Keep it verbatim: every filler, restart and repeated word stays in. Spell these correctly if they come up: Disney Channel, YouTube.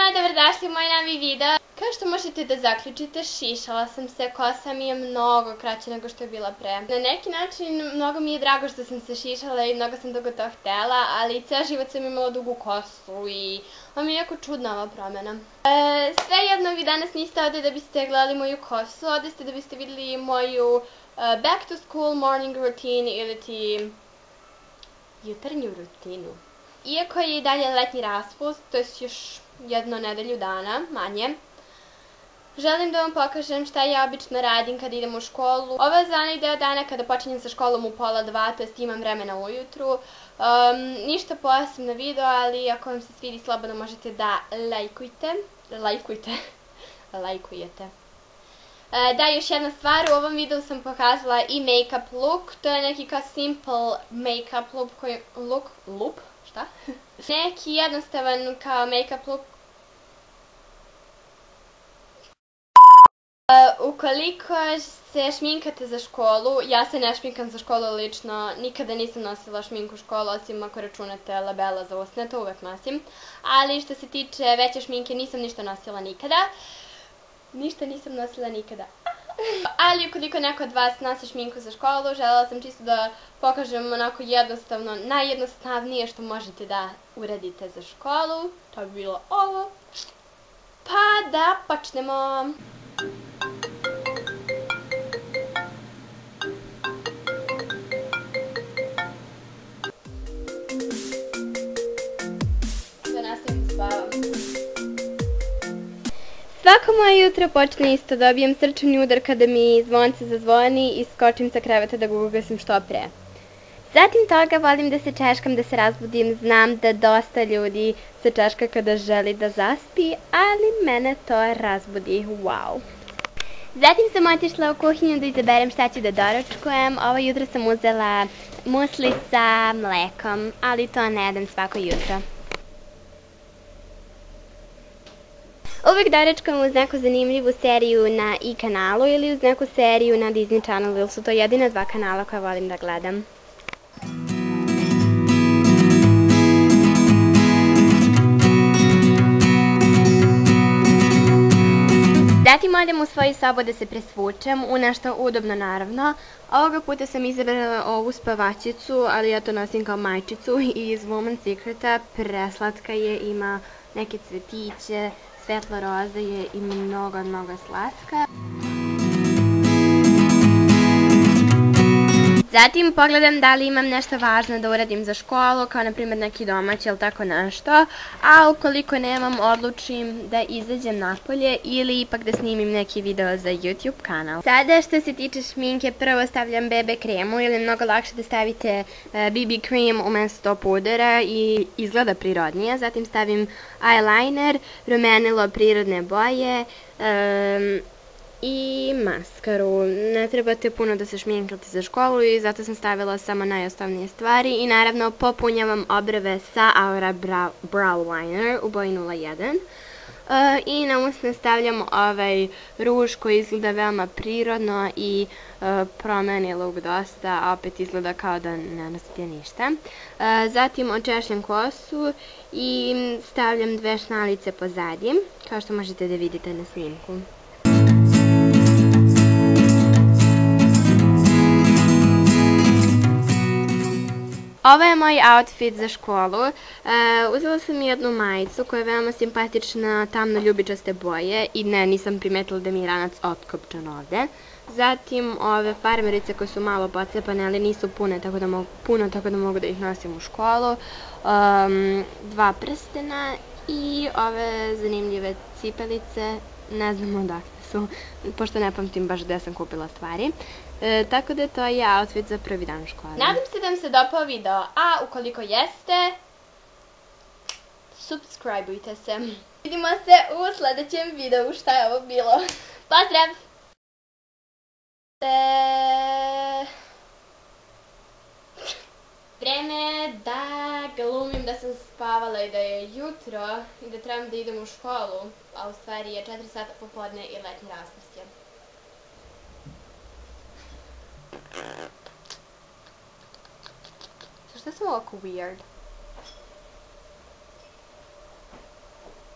svima, dobrodošli u moj novi video. Kao što možete da zaključite, šišala sam se, kosa mi je mnogo kraće nego što je bila pre. Na neki način mnogo mi je drago što sam se šišala i mnogo sam dugo to htela, ali ceo život sam imala dugu kosu i ovo mi je jako čudna ova promjena. Svejedno, vi danas niste ovde da biste gledali moju kosu, ovde ste da biste videli moju back to school morning routine ili ti jutarnju rutinu. Iako je i dalje letnji raspust, to je još jedno nedelju dana, manje, želim da vam pokažem šta ja obično radim kada idem u školu. Ovo je za onaj deo dana kada počinjem sa školom u pola dva, to jest imam vremena ujutru. Ništa posebno video, ali ako vam se svidi slobodno možete da lajkujte. Lajkujte. Lajkujete. Da, još jedna stvar, u ovom videu sam pokazala i make-up look, to je neki kao simple make-up look, look, šta? Neki jednostavan kao make-up look. Ukoliko se šminkate za školu, ja se ne šminkam za školu lično, nikada nisam nosila šminku u školu, osim ako računate labela za usne, to uvek nosim, ali što se tiče veće šminke nisam ništa nosila nikada. Ništa nisam nosila nikada. Ali ukoliko neko od vas nosi šminku za školu, želela sam čisto da pokažem onako jednostavno, najjednostavnije što možete da uradite za školu. To bi bilo ovo. Pa da počnemo! Da nastavim da spavam. Svako moje jutro počne isto, dobijem srčani udar kada mi zvonce zazvoni i skočim sa kreveta da ga ugasim što pre. Zatim toga volim da se češkam, da se razbudim, znam da dosta ljudi se češka kada želi da zaspi, ali mene to razbudi, wow. Zatim sam otišla u kuhinju da izaberem šta ću da doručkujem, ovo jutro sam uzela musli sa mlekom, ali to ne jedem svako jutro. Uvek doručkam uz neku zanimljivu seriju na i kanalu ili uz neku seriju na Disney Channel, ili su to jedina dva kanala koja volim da gledam. Zatim odem u svoju sobu da se presvučem, u nešto udobno naravno. Ovoga puta sam izabrala ovu spavačicu, ali ja to nosim kao majčicu iz Woman's Secreta, preslatka je, ima neke cvetiće. Svetla roza je i mnogo, mnogo slatka. Zatim pogledam da li imam nešto važno da uradim za školu, kao na primjer neki domaći ili tako nešto, a ukoliko nemam odlučim da izađem napolje ili ipak da snimim neki video za YouTube kanal. Sada što se tiče šminke, prvo stavljam be be kremu, ili je mnogo lakše da stavite be be cream umesto pudera i izgleda prirodnije. Zatim stavim eyeliner, rumenilo prirodne boje, i maskaru. Ne trebate puno da se šminkate za školu i zato sam stavila samo najosnovnije stvari i naravno popunjavam obrve sa Aura Brow Liner u boji nula jedan i na usne stavljam ovaj ruž koji izgleda veoma prirodno i promeni look dosta, a opet izgleda kao da ne nosite ništa. Zatim očešljam kosu i stavljam dve šnalice pozadi, kao što možete da vidite na snimku. Ovo je moj outfit za školu. Uzela sam jednu majicu koja je veoma simpatična, tamno ljubičaste boje i ne, nisam primetila da mi je ranac otkopčan ovde. Zatim ove farmerice koje su malo pocepane, ali nisu pune, tako da mogu da ih nosim u školu. Dva prstena i ove zanimljive cipelice, ne znam odakle. Pošto ne pamtim baš gde sam kupila stvari. Tako da to je outfit za prvi dan u školi. Nadam se da vam se dopao video, a ukoliko jeste, subscribeujte se. Vidimo se u sledećem videu šta je ovo bilo. Pozdrav! Vreme da glumim da sam spavala i da je jutro i da trebam da idem u školu, a u stvari je četiri sata popodne i letnji raspust je. Zašto sam ovako weird?